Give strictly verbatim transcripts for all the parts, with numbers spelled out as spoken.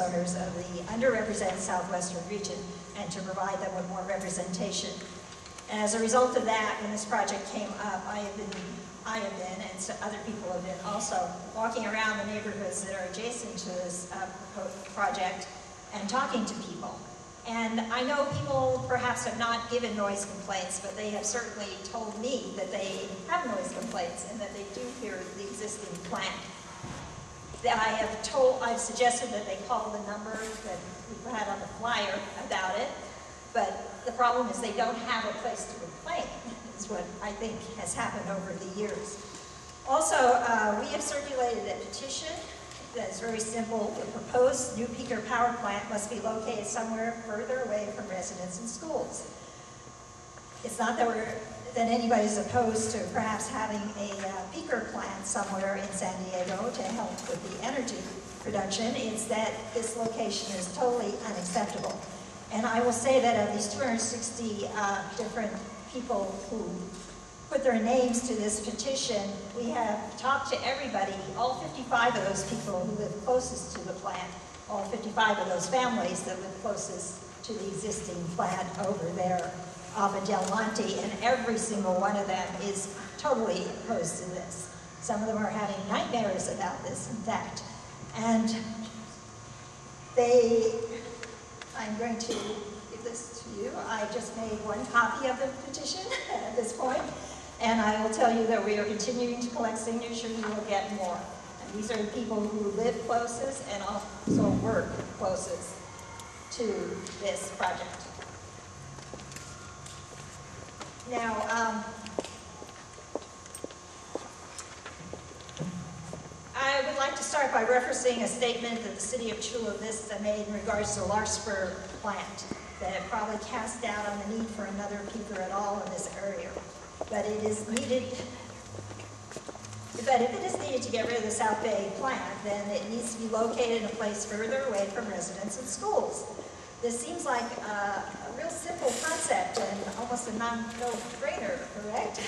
owners of the underrepresented southwestern region and to provide them with more representation. And as a result of that, when this project came up, I have been, I have been, and so other people have been also, walking around the neighborhoods that are adjacent to this uh, project and talking to people. And I know people perhaps have not given noise complaints, but they have certainly told me that they have noise complaints and that they do hear the existing plan. That I have told, I've suggested that they call the number that we had on the flyer about it, but the problem is they don't have a place to complain, is what I think has happened over the years. Also, uh, we have circulated a petition that's very simple. The proposed new Peaker power plant must be located somewhere further away from residents and schools. It's not that we're, that anybody's opposed to perhaps having a uh, Peaker plant somewhere in San Diego to help with the energy production. It's that this location is totally unacceptable. And I will say that of these two hundred sixty uh, different people who put their names to this petition, we have talked to everybody, all fifty-five of those people who live closest to the plant, all fifty-five of those families that live closest to the existing plant over there off of Del Monte, and every single one of them is totally opposed to this. Some of them are having nightmares about this, in fact. And they, I'm going to give this to you. I just made one copy of the petition at this point. And I will tell you that we are continuing to collect signatures. You will get more. And these are the people who live closest and also work closest to this project. Now, um, I would like to start by referencing a statement that the city of Chula Vista made in regards to the Larkspur plant, that it probably cast doubt on the need for another Peaker at all in this area. But it is needed, but if it is needed to get rid of the South Bay plant, then it needs to be located in a place further away from residents and schools. This seems like a, a real simple concept and almost a non-no-brainer, correct?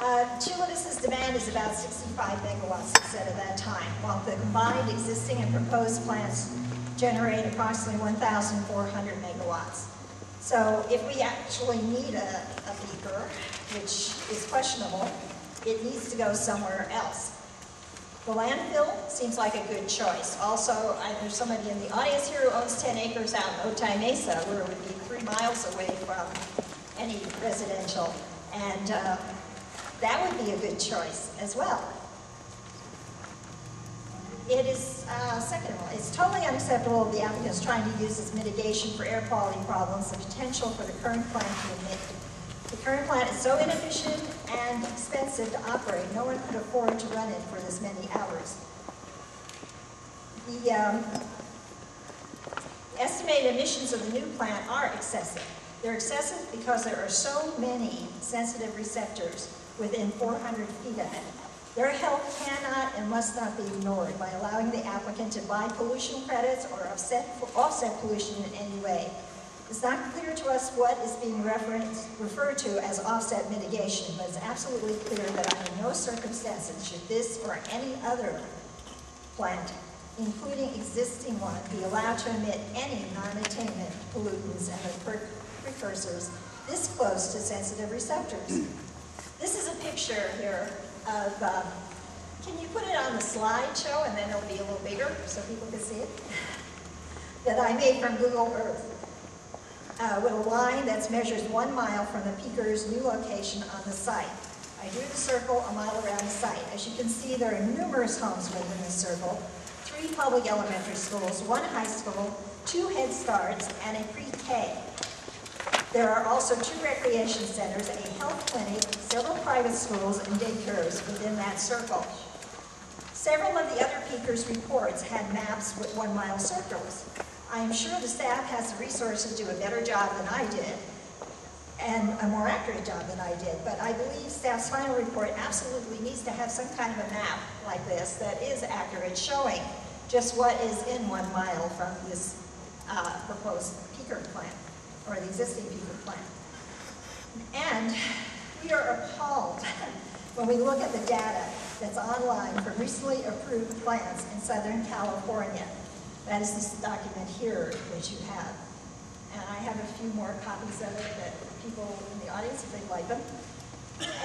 uh, Chula Vista's demand is about sixty-five megawatts set at that time, while the combined existing and proposed plants generate approximately one thousand four hundred megawatts. So if we actually need a, a Peaker, which is questionable, it needs to go somewhere else. The landfill seems like a good choice. Also, I, there's somebody in the audience here who owns ten acres out in Otay Mesa, where it would be three miles away from any residential. And uh, that would be a good choice as well. It is, uh, second of all, it's totally unacceptable the applicant is trying to use as mitigation for air quality problems the potential for the current plant to emit. The current plant is so inefficient and expensive to operate, no one could afford to run it for this many hours. The um, estimated emissions of the new plant are excessive. They're excessive because there are so many sensitive receptors within four hundred feet of it. Their health cannot and must not be ignored by allowing the applicant to buy pollution credits or offset, offset pollution in any way. It's not clear to us what is being referred to as offset mitigation, but it's absolutely clear that under no circumstances should this or any other plant, including existing one, be allowed to emit any non-attainment pollutants and precursors this close to sensitive receptors. This is a picture here of, uh, can you put it on the slideshow, and then it'll be a little bigger so people can see it, that I made from Google Earth. Uh, with a line that measures one mile from the Peaker's new location on the site. I drew the circle a mile around the site. As you can see, there are numerous homes within the circle, three public elementary schools, one high school, two Head Starts, and a pre-K. There are also two recreation centers, a health clinic, several private schools, and daycares within that circle. Several of the other Peaker's reports had maps with one-mile circles. I am sure the staff has the resources to do a better job than I did, and a more accurate job than I did, but I believe staff's final report absolutely needs to have some kind of a map like this that is accurate, showing just what is in one mile from this uh, proposed Peaker plant, or the existing Peaker plant. And we are appalled when we look at the data that's online for recently approved plants in Southern California. That is this document here, which you have. And I have a few more copies of it that people in the audience, if they'd like them.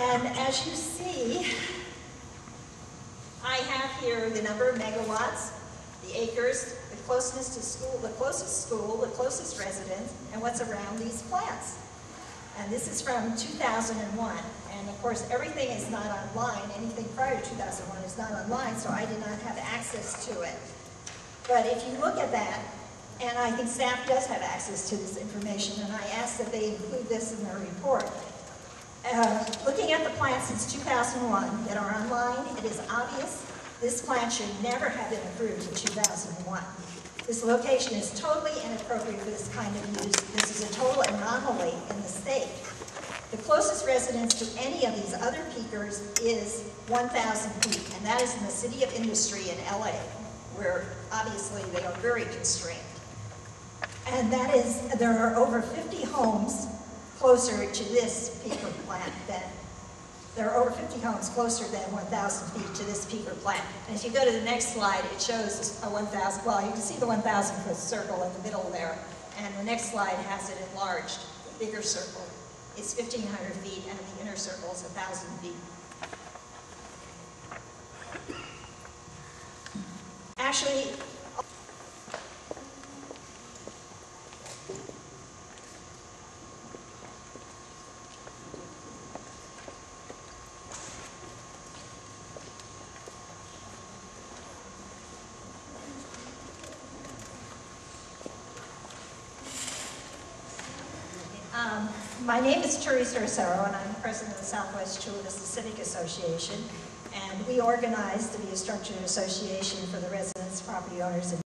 And as you see, I have here the number of megawatts, the acres, the closeness to school, the closest school, the closest residence, and what's around these plants. And this is from two thousand one. And of course, everything is not online. Anything prior to two thousand one is not online, so I did not have access to it. But if you look at that, and I think staff does have access to this information, and I ask that they include this in their report. Uh, looking at the plants since two thousand one that are online, it is obvious this plant should never have been approved in two thousand one. This location is totally inappropriate for this kind of use. This is a total anomaly in the state. The closest residence to any of these other peakers is one thousand feet, and that is in the City of Industry in L A, where obviously they are very constrained. And that is, there are over fifty homes closer to this peaker plant than, there are over fifty homes closer than one thousand feet to this peaker plant. And if you go to the next slide, it shows a one thousand, well, you can see the one thousand foot circle in the middle there, and the next slide has it enlarged, the bigger circle. It's fifteen hundred feet, and the inner circle is one thousand feet. Actually, um, my name is Teresa Rosero, and I'm the president of the Southwest Chula Vista Civic Association. And we organized to be a structured association for the residents, property owners, and